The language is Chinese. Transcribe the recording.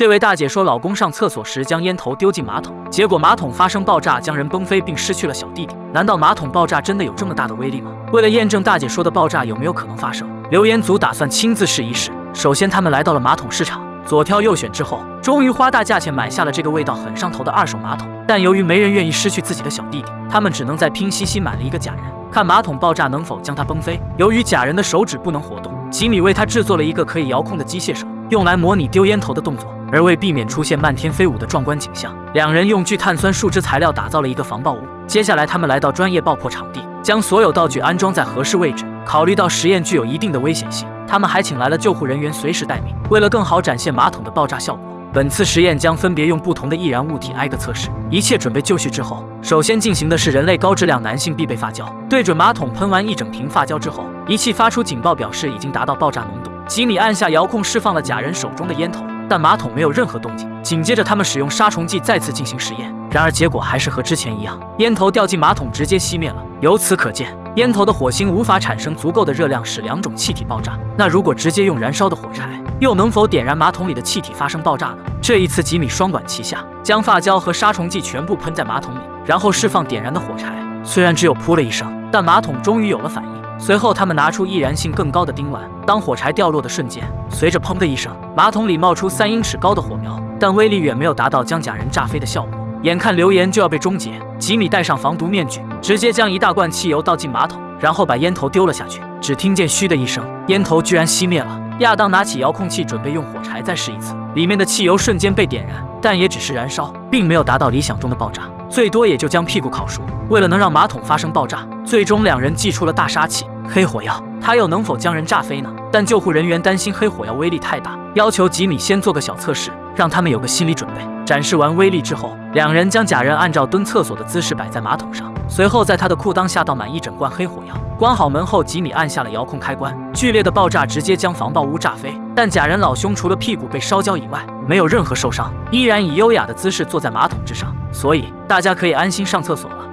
这位大姐说，老公上厕所时将烟头丢进马桶，结果马桶发生爆炸，将人崩飞，并失去了小弟弟。难道马桶爆炸真的有这么大的威力吗？为了验证大姐说的爆炸有没有可能发生，留言组打算亲自试一试。首先，他们来到了马桶市场，左挑右选之后，终于花大价钱买下了这个味道很上头的二手马桶。但由于没人愿意失去自己的小弟弟，他们只能在拼夕夕买了一个假人，看马桶爆炸能否将他崩飞。由于假人的手指不能活动，吉米为他制作了一个可以遥控的机械手，用来模拟丢烟头的动作。 而为避免出现漫天飞舞的壮观景象，两人用聚碳酸树脂材料打造了一个防爆屋。接下来，他们来到专业爆破场地，将所有道具安装在合适位置。考虑到实验具有一定的危险性，他们还请来了救护人员随时待命。为了更好展现马桶的爆炸效果，本次实验将分别用不同的易燃物体挨个测试。一切准备就绪之后，首先进行的是人类高质量男性必备发胶。对准马桶喷完一整瓶发胶之后，仪器发出警报，表示已经达到爆炸浓度。吉米按下遥控，释放了假人手中的烟头。 但马桶没有任何动静。紧接着，他们使用杀虫剂再次进行实验，然而结果还是和之前一样，烟头掉进马桶直接熄灭了。由此可见，烟头的火星无法产生足够的热量使两种气体爆炸。那如果直接用燃烧的火柴，又能否点燃马桶里的气体发生爆炸呢？这一次，吉米双管齐下，将发胶和杀虫剂全部喷在马桶里，然后释放点燃的火柴。虽然只有噗了一声，但马桶终于有了反应。 随后，他们拿出易燃性更高的丁烷。当火柴掉落的瞬间，随着“砰”的一声，马桶里冒出3英尺高的火苗，但威力远没有达到将假人炸飞的效果。眼看留言就要被终结，吉米戴上防毒面具，直接将一大罐汽油倒进马桶，然后把烟头丢了下去。只听见“嘘”的一声，烟头居然熄灭了。亚当拿起遥控器，准备用火柴再试一次，里面的汽油瞬间被点燃，但也只是燃烧，并没有达到理想中的爆炸。 最多也就将屁股烤熟。为了能让马桶发生爆炸，最终两人祭出了大杀器黑火药，它又能否将人炸飞呢？但救护人员担心黑火药威力太大，要求吉米先做个小测试，让他们有个心理准备。展示完威力之后，两人将假人按照蹲厕所的姿势摆在马桶上，随后在他的裤裆下倒满一整罐黑火药。关好门后，吉米按下了遥控开关，剧烈的爆炸直接将防爆屋炸飞。但假人老兄除了屁股被烧焦以外， 没有任何受伤，依然以优雅的姿势坐在马桶之上，所以大家可以安心上厕所了。